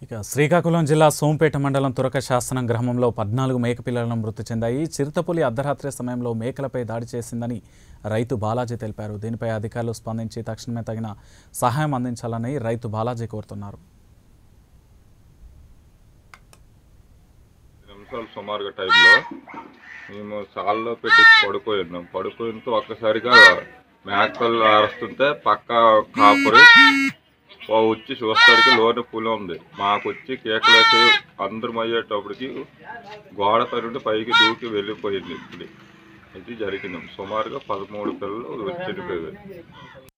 Srikakulam Jilla Sompeta Mandalam Turaka Shasanam Gramamlo 14 మేక పిల్లలను మృతి చెందాయి. చిరుతపులి అర్ధరాత్రి సమయంలో మేకలపై దాడి చేసిందని రైతు బాలాజీ తెలిపారు. దీనిపై అధికారులు స్పందించి తక్షణమే తగిన సహాయం అందించాలని రైతు బాలాజీ కోరుతున్నారు. సుమారుగా టైంలో మేము సాల్లో పెట్టి పడుకోయినాం. పడుకోయినతో ఒక్కసారిగా మేకలు అరుస్తుంటే పక్క కాపురి వచ్చి చూస్తాడికి లోన పూల ఉంది. మాకు వచ్చి కేకలు వచ్చి అందరం అయ్యేటప్పటికి గోడ పైన పైకి దూకి వెళ్ళిపోయింది. ఇప్పుడు ఇది జరిగినాం. సుమారుగా 13 పిల్లలు చనిపోయారు.